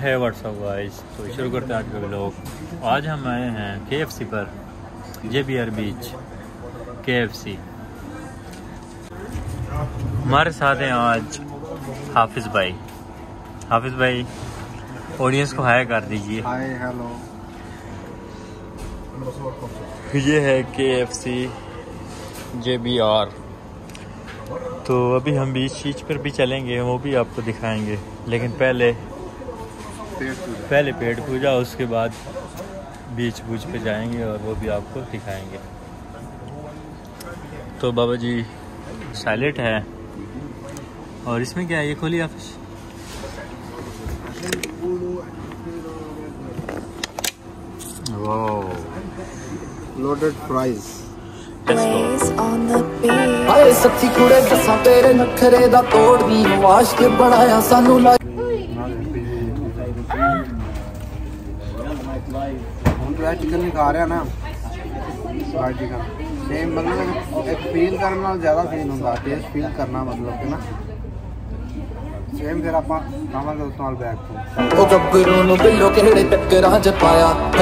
है WhatsApp wise. तो शुरू करते हैं आज के ब्लॉग। आज हम आए हैं KFC पर, जुबैर बीच KFC। हमारे साथ हैं आज हाफिज़ भाई। हाफिज़ भाई ऑडियंस को हाय कर दीजिए। Hi, hello. ये है KFC जुबैर। तो अभी हम बीच पर भी चलेंगे, वो भी आपको दिखाएंगे, लेकिन पहले पेट पूजा, उसके बाद बीच बूच पे जाएंगे और वो भी आपको दिखाएंगे। तो बाबा जी सैलेड है, और इसमें क्या है, ये खोलिए आप। वाह, लोडेड प्राइस।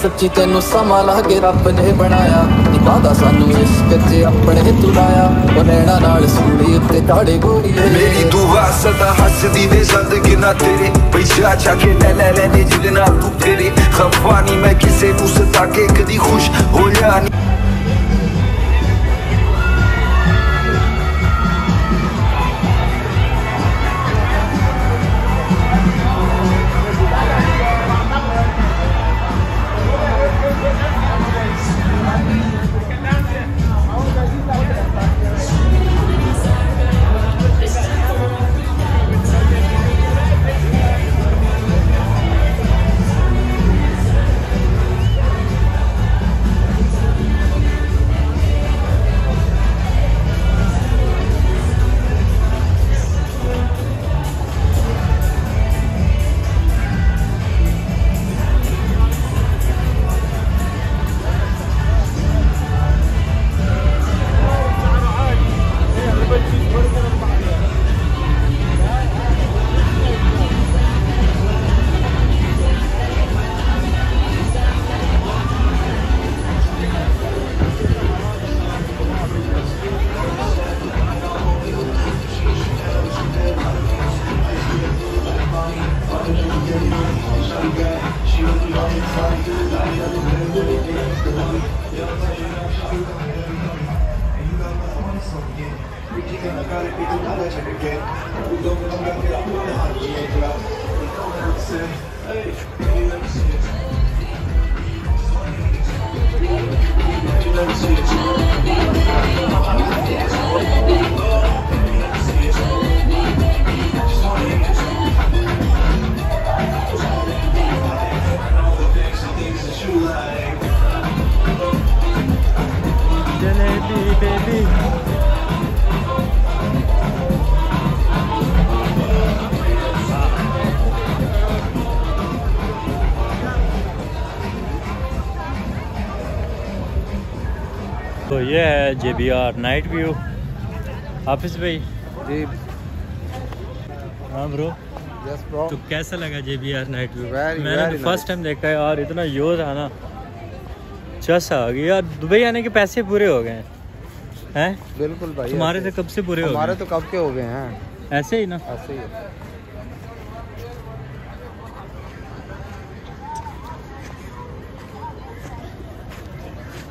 सच्ची तेनू समा ला के रब ने बनाया, निभादा सानू इश्क च अपने तुलाया, नैणा नाल सूली उत्ते दाड़े गोरीए। मेरी दुआ सदा हसदी वे ज़िंदगी ना तेरे पैसा चाके नैना नैने जिलना तू तेरे खफानी मैं किसे उस ताके कदी खुश हो जानी। तो ये है जुबैर नाइट व्यू। हाफिज़ भाई जी। हाँ ब्रो। Yes bro. तो कैसा लगा जुबैर नाइट व्यू? मैंने फर्स्ट टाइम देखा है और इतना यूज आना चस आ गया। यार दुबई आने के पैसे पूरे हो गए हैं। बिल्कुल भाई, तुम्हारे तो कब से पूरे हो गए? हमारे तो कब के हो गए हैं, ऐसे ही ना, ऐसे ही।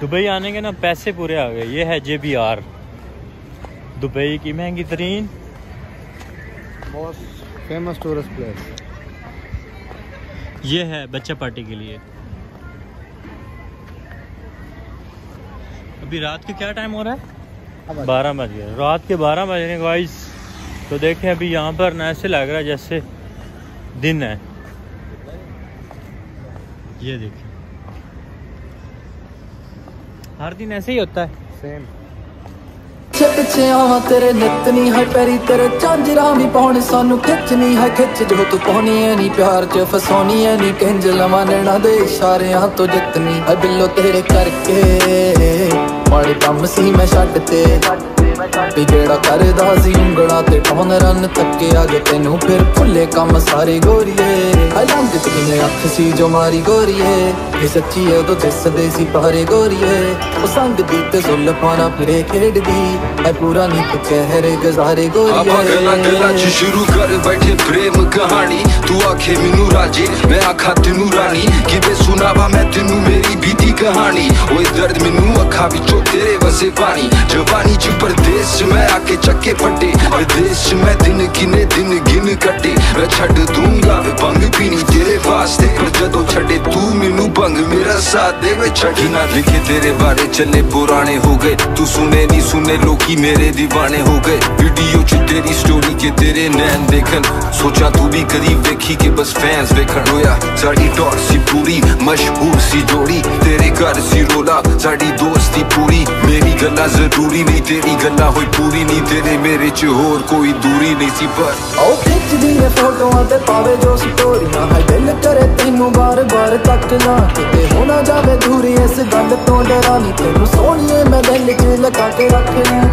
दुबई आने के ना पैसे पूरे आ गए। ये है जुबैर, दुबई की महंगी तरीन मोस्ट फेमस टूरिस्ट प्लेस। ये है बच्चा पार्टी के लिए। अभी रात के क्या टाइम हो रहा है? 12 बज गए, रात के 12 बजने वाइज। तो देखें अभी यहाँ पर ना ऐसे लग रहा है जैसे दिन है। ये देखिए, हर दिन ऐसे ही होता है। सेम तेरे नतनी है पेरी तेरे चांजरा नहीं पौने सानू खिचनी है खिच जो तू पौनी है नी प्यार च फसोनी है नी कंज लवा नैना दे इशारे तो जितनी है बिल्लो तेरे करके माड़े कम सी मैं छट ते बिगड़ा करदा सी उंगलां ते ठोन रन थके आगे तेनू फिर भुले कम सारे गोरीए अलंग तेने अख सी जो मारी गोरीए ये सच्ची है तो दिसदे सी पारे गोरीए ओ संग दी ते जुल्फां ना फिरे खेड़दी ऐ पूरा नी ते चेहरे गजारे गोरीए अगला गला च शुरू कर बैठे प्रेम कहानी तू आखे मेनू राजे मैं आखा तेनू रानी किवें सुनावा मैं तेनू मेरी बीती कहानी ओए दर्द मेनू अखा विचों तेरे वसे पानी जवानी च परदेश मैं आके चक्के फटे परदेश मैं दिन किने दिन गिन कटे मैं छड़ दूंगा भंग पीनी तेरे वास्ते पर जदों छड़े तू मेनू भंग मेरा साथ दे वे छड़ी ना लिखे तेरे बारे चले पुराने हो गए तू सुने नी सुने लोकी मेरे दीवाने हो गए वीडियो च तेरी स्टोरी के तेरे नैन देखन सोचा तू भी करीब देखी के बस फैंस देखन होया साड़ी टॉक सी पूरी मशहूर सी जोड़ी तेरे घर सी रोला साड़ी दोस्ती पूरी मेरी गल्ला जरूरी नहीं तेरी गल्ला होई पूरी नहीं तेरे मेरे च होर कोई दूरी नहीं सी पर ओ खिच दी ने फोटोआं ते पावे जो स्टोरी ना हाय दिल करे तैनू बार बार तक ना किते हो ना जावे दूरी इस गल तो डरा नहीं तैनू सोनिए मैं दिल च लगा के रखना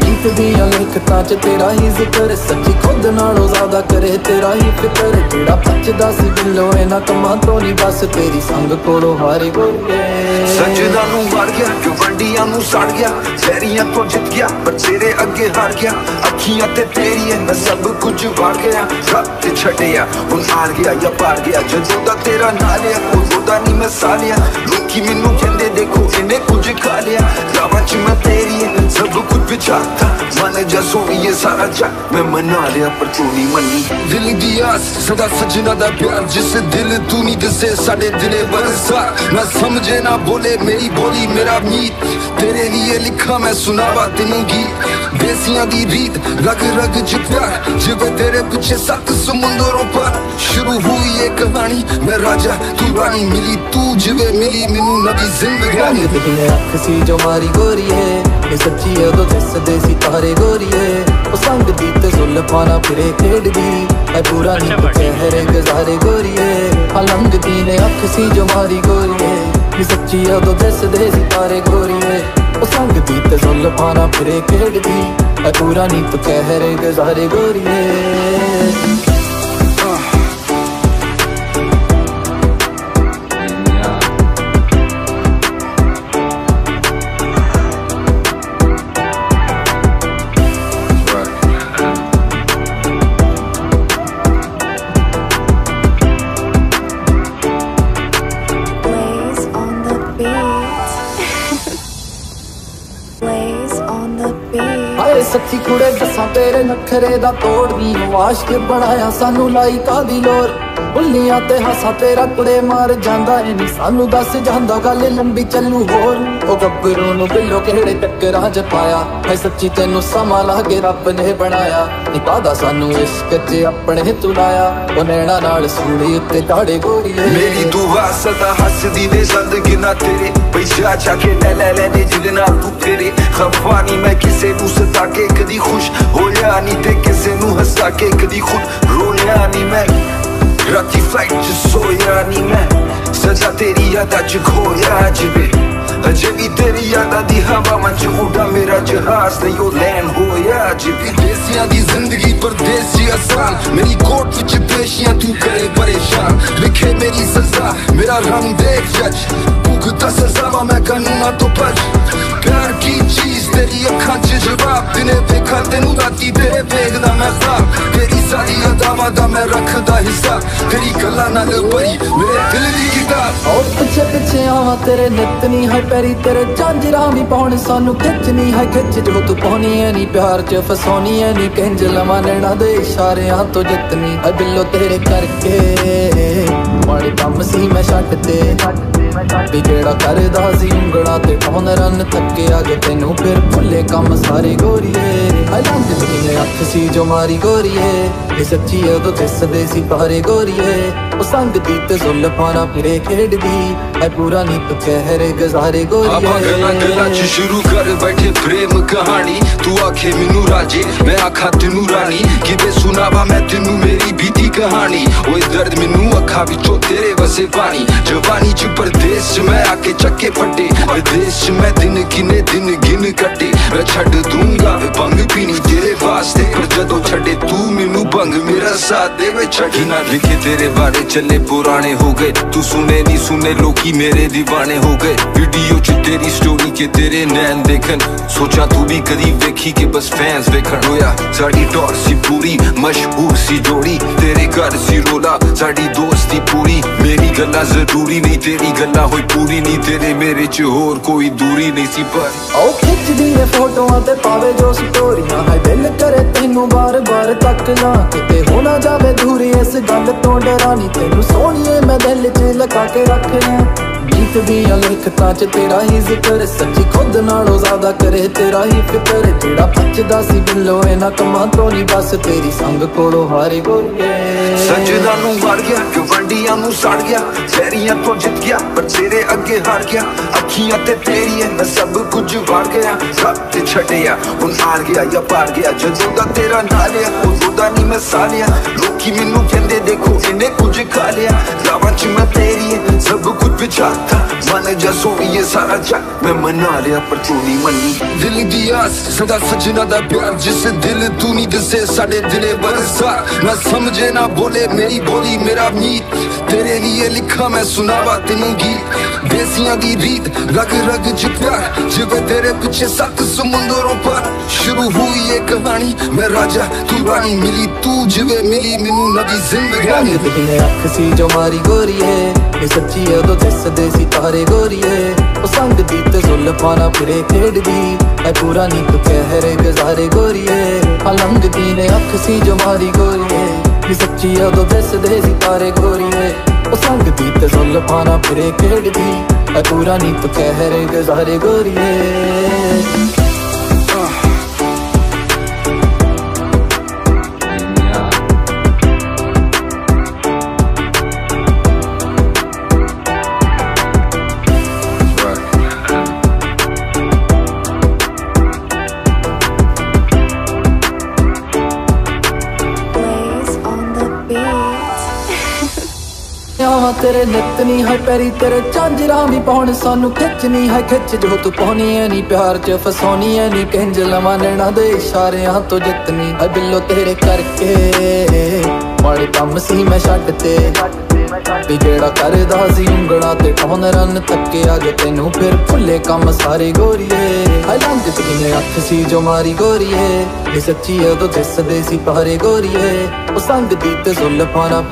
गीत दी लिखतां च तेरा ही जिक्र सच्ची खुद नालों ज्यादा करे तेरा ही फिक्र जेड़ा पचदा सी दिलों इना कमां तो नहीं बस तेरी संग कोलों हारे गोरीए सजदा नू वार गया गवंडियां नू सड़ गया जहरियां तो जित गया पर तेरे अगे हार गया अखियां ते तेरी मैं सब कुछ वार गया सब ते छड़िया हुन हार गया या पार गया जदों दा तेरा नाल है उदों दा नी मैं सालिया लोकी मैनू कहंदे देखो इन्ने कुछ खा लिया लावां च मैं तेरी सब कुछ विचारता मन जा सोनिए सारा जग मैं मना लिया पर तू नहीं मनी दिल दी आस सदा सजना दा प्यार जिस दिल तू नहीं दसे साडे दिले बरसा ना समझे ना बोले मेरी बोली मेरा मीत तेरे लिए लिखा मैं सुनावा तेनू गीत देसियां दी रीत रग रग च प्यार जिवे तेरे पीछे सत समुंदरों पर शुरू हुई ये कहानी मैं राजा तू रानी मिली तू जिवे मिली मेनू नवी जिंदगानी अख सी जो मारी गोरी है ये सच्ची है तो दिसदे सी तारे गोरी है ओ संग दी ते जुल्फां ना फिरे खेड़दी ऐ पूरा नी ते चेहरे गजारे गोरी है अलंग दी ने अख सी जो मारी गोरी है ये सच्ची है तो दिसदे सी तारे गोरी है ओ संग दी ते जुल्फां ना फिरे खेड़दी ऐ पूरा नी ते चेहरे गजारे गोरी है। सच्ची कुड़े दसा तेरे नखरे दा तोड़ दी आश के बनाया सानू लाई कादी लोर भुलियां ते हसा तेरा कुड़े मार जांदा ऐ नी सानू दस जांदा गल लंबी चलू होर ओ गब्बरू नू बिल्लो केड़े टकरा ज पाया ऐ सच्ची तैनू समा लागे रब ने बनाया निकादा सानू इश्क च अपने तुलाया ओ नैना नाल सूली उत्ते दाड़े गोरीए मेरी दुआ सदा हसदी ने जिंदगी ना तेरे पैसा चाके ले ले ने जिदे नाल तू तेरे खफानी मैं किसे नू सता के कदी खुश होया नी ते किसे नू हसा के कदी खुद रोया नी मैं राती फ्लाइट च सोया नी मैं सजा तेरी यादा च खोया जिवे अजे भी तेरी यादा दी हवा मच उड़ा मेरा जहाज नहीं ओ लैंड होया जिवे देसियां दी जिंदगी परदेसी आसान मेरी कोर्ट विच पेशियां तू करे परेशान लिखे मेरी सजा मेरा रंग देख जज भुगता सजावा मैं कानूना तो बच प्यार की चीज तेरी अखा च जवाब दिने देखा तेनू राती तेरे देखदा मैं साफ तेरी सारी अदावा दा मैं रखदा हिस्सा तेरी गल्ला नाल भरी मेरे दिल दी किताब और पिछे पिछे आवा तेरे नित नी है पैरी तेरे झांजरा वी पाउण सानू खिच नी है खिच जो तू पाउणी ऐ नी प्यार च फसाउणी ऐ नी कंज लवां नैणा दे इशारियां तो जितनी ऐ बिल्लो तेरे करके माड़े कम सी मैं छट ते बिगड़ा करदा सी उंगलां ते ठोन रन थके आगे तेनू फिर भुले कम सारे गोरीए अलंग तेने अख सी जो मारी गोरीए ये सच्ची है तो दिसदे सी पारे गोरीए पसंद दी ते जुल्फाना फिरे खेड दी ऐ पुरानी चेहरे गजारे गोरिया गला गला च शुरू कर बैठे प्रेम कहानी तू आखे मिनू राजे मैं आखा तेनू रानी किवे सुनावा मैं तेनू मेरी बीती कहानी ओए दर्द मिनू अखा विचो तेरे वसे पानी जवानी च परदेस च मैं आके चक्के फटे विदेश च मैं दिन किने दिन गिन कटे मैं छड दूंगा भंग पीनी तेरे वास्ते पर जदों छडे तू मिनू भंग मेरा साथ दे वे छडी ना लिखे तेरे बारे चले पुराने हो गए तू सुने नहीं सुने लोकी मेरे दीवाने हो गए वीडियो च तेरी स्टोरी के तेरे नैन देखन सोचा तू भी कदी देखी के बस फैंस देखन होया साड़ी टॉर सी पूरी मशहूर सी जोड़ी तेरे घर सी रोला साड़ी दोस्ती पूरी मेरी गल्ला जरूरी नहीं तेरी गल्ला होई पूरी नहीं तेरे मेरे च होर कोई दूरी नहीं सी पर आओ खिच दी ए फोटोआं ते पावे जो स्टोरीआं हाय दिल करे तैनू बार बार तक ना किते हो ना जावे दूरी इस गल तो डरानी तेनू सोनिए मैं दिल च लगा के रखना गीत दिया लिखता च तेरा ही जिक्र सच्ची खुद नालों ज्यादा करे तेरा ही फिक्र जेड़ा पचदा सी बिलो इना कमां तो नहीं बस तेरी संग कोलों हारे गोरिए सजदा नू वार गया गवांडियां नू साड़ गया फेरियां तो जित गया पर तेरे अगे हार गया अखियां ते तेरी है मैं सब कुछ वार गया सब ते छड़या हुन हार गया या पार गया जदों दा तेरा नाल है उदों दा नहीं मैं सालिया लोकी मैनू कहंदे देखो इने कुछ खा लिया लावां च मैं तेरी है सब कुछ विचार मन जसो ये सारा जग मैं मना लिया पर तू नहीं मनी दिल दी आस सदा सजना दा प्यार जिस दिल तू नहीं दसे साडे दिले बरसा ना समझे ना बोले मेरी बोली मेरा मीत तेरे लिए लिखा मैं सुनावा तेनू गीत देसियां दी रीत रग रग च प्यार जिवे तेरे पीछे सत समुंदरों पर शुरू हुई ये कहानी मैं राजा तू रानी मिली तू जिवे मिली मैनू नवी जिंदगानी दिल अख सी जो मारी गोरी है ये सच्ची है तो जस देसी तारे गोरिए पसंद दी ते जुल्फां ना फिरे खेड दी ऐ पूरा नी तू कहरे गजारे गोरिए अलंग दी ने अख सी जो मारी गोरिए ये सच्ची यादों जैसे देसी तारे गोरिए पसंद दी ते जुल्फां ना फिरे खेड दी ऐ पूरा नी तू कहरे गजारे गोरिए तेरे नतनी है पैरी तेरे झांजरा भी पाउन सानू खिचनी है खिच जो तू पानी है नी प्यार च फसोनी है नी किंज लवां नैना दे इशारियां तो जितनी है बिलो तेरे करके माड़े कम सी मैं छड्ड ते भी जेड़ा करदा सी उंगलां ते टोन रन तक्किया जो तैनू फिर भुल्ले कम सारे गोरिए हलंग दी अख सी जो मारी गोरिए ये सच्ची है तो जिस दे सी पारे गोरिए पसंद दी ते जुल्फां